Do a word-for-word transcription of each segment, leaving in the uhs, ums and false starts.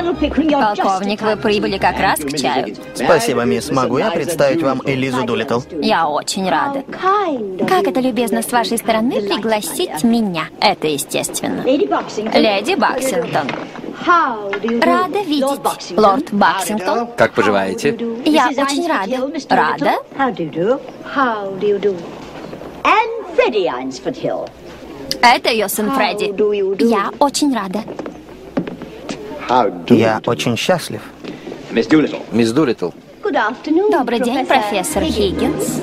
Полковник, вы прибыли как раз к чаю. Спасибо, мисс. Могу я представить вам Элизу Дулиттл? Я очень рада. Как это любезно с вашей стороны пригласить меня. Это естественно. Леди Баксингтон. Рада видеть, лорд Баксингтон. Как поживаете? Я очень рада. Рада? Это ее сын Фредди. Я очень рада. Я очень счастлив. Мисс Дулиттл. Добрый день, профессор Хиггинс.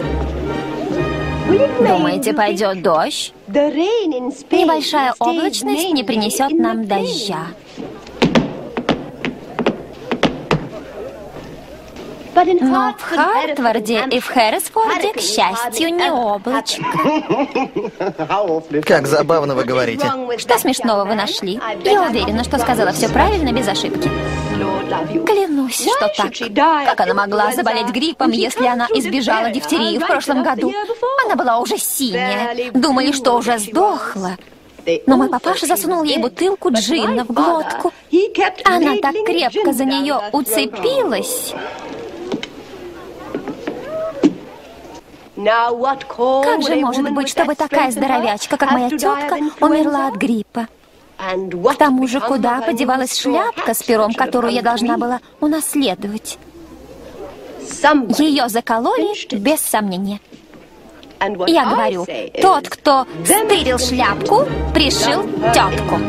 Думаете, пойдет дождь? Небольшая облачность не принесет нам дождя. Но в Хартфорде и в Хэррисфорде, к счастью, не облачко. Как забавно вы говорите. Что смешного вы нашли? Я уверена, что сказала все правильно, без ошибки. Клянусь, что так. Как она могла заболеть гриппом, если она избежала дифтерии в прошлом году? Она была уже синяя. Думали, что уже сдохла. Но мой папаша засунул ей бутылку джина в глотку. Она так крепко за нее уцепилась. Как же может быть, чтобы такая здоровячка, как моя тетка, умерла от гриппа? К тому же, куда подевалась шляпка с пером, которую я должна была унаследовать? Ее закололи, без сомнения. Я говорю, тот, кто стырил шляпку, пришил тетку.